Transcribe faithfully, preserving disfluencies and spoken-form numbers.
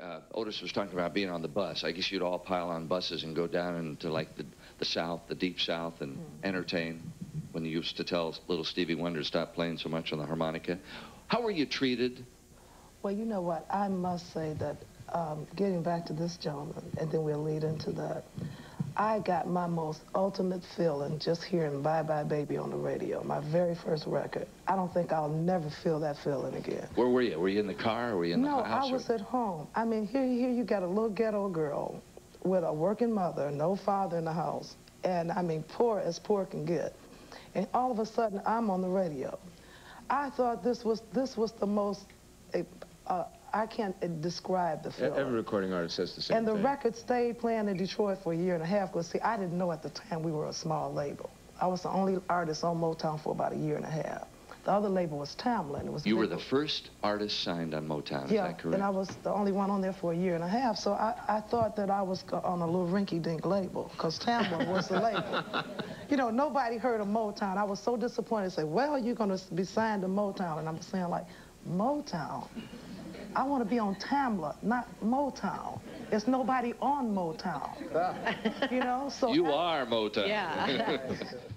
Uh, Otis was talking about being on the bus. I guess you'd all pile on buses and go down into like the, the South, the deep South, and mm. entertain. When you used to tell little Stevie Wonder to stop playing so much on the harmonica, how were you treated? Well, you know what? I must say that um, getting back to this gentleman, and then we'll lead into that. I got my most ultimate feeling just hearing Bye Bye Baby on the radio, my very first record. I don't think I'll never feel that feeling again. Where were you? Were you in the car? Or were you in no, the house? No, I was or... at home. I mean, here, here you got a little ghetto girl with a working mother, no father in the house, and I mean, poor as poor can get. And all of a sudden, I'm on the radio. I thought this was this was the most. Uh, I can't describe the feeling. Every recording artist says the same thing. And the thing. record stayed playing in Detroit for a year and a half. Because see, I didn't know at the time we were a small label. I was the only artist on Motown for about a year and a half. The other label was Tamla, and it was. You were the first artist signed on Motown. Yeah, is that correct? And I was the only one on there for a year and a half. So I, I thought that I was on a little rinky-dink label because Tamla was the label. You know, nobody heard of Motown. I was so disappointed. Say, well, you're going to be signed to Motown, and I'm saying like, Motown. I want to be on Tamla, not Motown. There's nobody on Motown. You know, so you I, are Motown. Yeah.